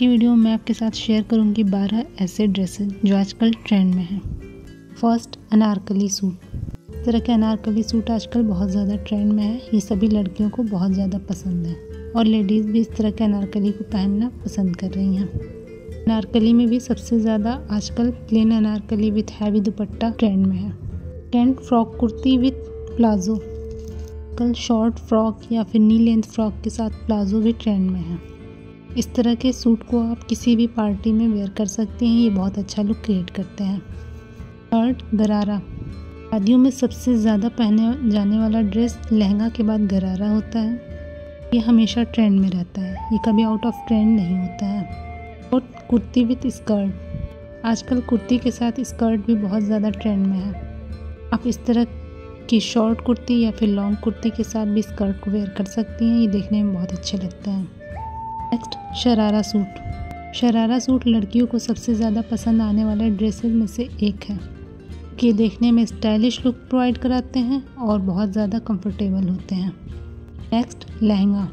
की वीडियो में आपके साथ शेयर करूंगी 12 ऐसे ड्रेसेस जो आजकल ट्रेंड में हैं। First, Anarkali suit. इस तरह के अनारकली सूट आजकल बहुत ज़्यादा ट्रेंड में है। ये सभी लड़कियों को बहुत ज़्यादा पसंद है और लेडीज़ भी इस तरह के अनारकली को पहनना पसंद कर रही हैं। अनारकली में भी सबसे ज़्यादा आजकल plain Anarkali with heavy dupatta trend में है। Second, frock kurti with palazzo. आजकल शॉर्ट फ्रॉक या फिर नी लेंथ फ्रॉक के साथ प्लाजो भी ट्रेंड में है। इस तरह के सूट को आप किसी भी पार्टी में वेयर कर सकते हैं, ये बहुत अच्छा लुक क्रिएट करते हैं। थर्ड, गरारा। शादियों में सबसे ज़्यादा पहने जाने वाला ड्रेस लहंगा के बाद गरारा होता है। ये हमेशा ट्रेंड में रहता है, ये कभी आउट ऑफ ट्रेंड नहीं होता है। Fourth, kurti with skirt. आजकल कुर्ती के साथ स्कर्ट भी बहुत ज़्यादा ट्रेंड में है। आप इस तरह कि शॉर्ट कुर्ती या फिर लॉन्ग कुर्ती के साथ भी स्कर्ट को वेयर कर सकती हैं, ये देखने में बहुत अच्छे लगते हैं। Next, sharara suit. Sharara suit लड़कियों को सबसे ज़्यादा पसंद आने वाले ड्रेसेस में से एक है कि ये देखने में स्टाइलिश लुक प्रोवाइड कराते हैं और बहुत ज़्यादा कंफर्टेबल होते हैं। नेक्स्ट, लहंगा।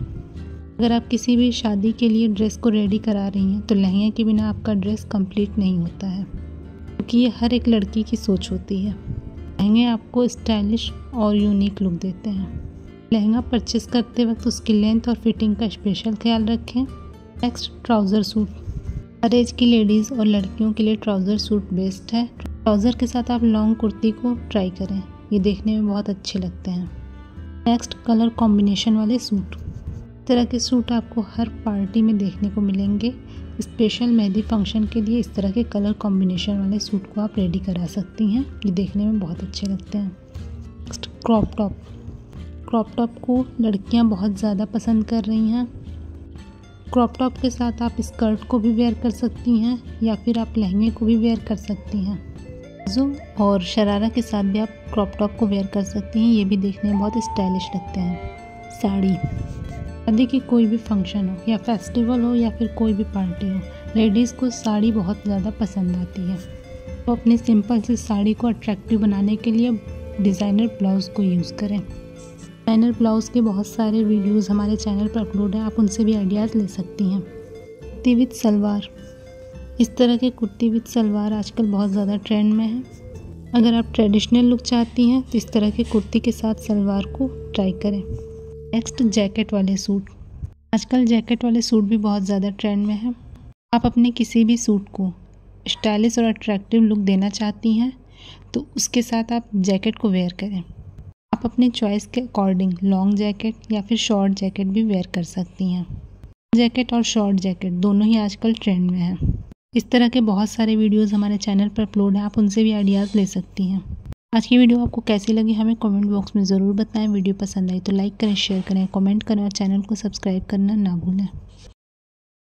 अगर आप किसी भी शादी के लिए ड्रेस को रेडी करा रही हैं तो लहंगे के बिना आपका ड्रेस कंप्लीट नहीं होता है, क्योंकि ये हर एक लड़की की सोच होती है। लहंगे आपको स्टाइलिश और यूनिक लुक देते हैं। लहंगा परचेस करते वक्त उसकी लेंथ और फिटिंग का स्पेशल ख्याल रखें। Next, trouser suit. हर एज की लेडीज़ और लड़कियों के लिए ट्राउज़र सूट बेस्ट है। ट्राउज़र के साथ आप लॉन्ग कुर्ती को ट्राई करें, ये देखने में बहुत अच्छे लगते हैं। नेक्स्ट, कलर कॉम्बिनेशन वाले सूट। इस तरह के सूट आपको हर पार्टी में देखने को मिलेंगे। स्पेशल मेहंदी फंक्शन के लिए इस तरह के कलर कॉम्बिनेशन वाले सूट को आप रेडी करा सकती हैं, ये देखने में बहुत अच्छे लगते हैं। Next, crop top. Crop top को लड़कियां बहुत ज़्यादा पसंद कर रही हैं। क्रॉप टॉप के साथ आप स्कर्ट को भी वेयर कर सकती हैं या फिर आप लहंगे को भी वेयर कर सकती हैं। प्लाजो और शरारा के साथ भी आप क्रॉप टॉप को वेयर कर सकती हैं, ये भी देखने में बहुत स्टाइलिश लगते हैं। साड़ी। शादी की कोई भी फंक्शन हो या फेस्टिवल हो या फिर कोई भी पार्टी हो, लेडीज़ को साड़ी बहुत ज़्यादा पसंद आती है। तो अपने सिंपल से साड़ी को अट्रैक्टिव बनाने के लिए डिज़ाइनर ब्लाउज़ को यूज़ करें। डिज़ाइनर ब्लाउज़ के बहुत सारे वीडियोस हमारे चैनल पर अपलोड हैं, आप उनसे भी आइडियाज़ ले सकती हैं। कुर्ती विथ सलवार। इस तरह के कुर्ती विथ सलवार आजकल बहुत ज़्यादा ट्रेंड में है। अगर आप ट्रेडिशनल लुक चाहती हैं तो इस तरह के कुर्ती के साथ सलवार को ट्राई करें। नेक्स्ट, जैकेट वाले सूट। आजकल जैकेट वाले सूट भी बहुत ज़्यादा ट्रेंड में है। आप अपने किसी भी सूट को स्टाइलिश और अट्रैक्टिव लुक देना चाहती हैं तो उसके साथ आप जैकेट को वेयर करें। आप अपने चॉइस के अकॉर्डिंग लॉन्ग जैकेट या फिर शॉर्ट जैकेट भी वेयर कर सकती हैं। जैकेट और शॉर्ट जैकेट दोनों ही आजकल ट्रेंड में है। इस तरह के बहुत सारे वीडियोज़ हमारे चैनल पर अपलोड हैं, आप उनसे भी आइडियाज़ ले सकती हैं। आज की वीडियो आपको कैसी लगी हमें कमेंट बॉक्स में ज़रूर बताएं। वीडियो पसंद आई तो लाइक करें, शेयर करें, कमेंट करें और चैनल को सब्सक्राइब करना ना भूलें।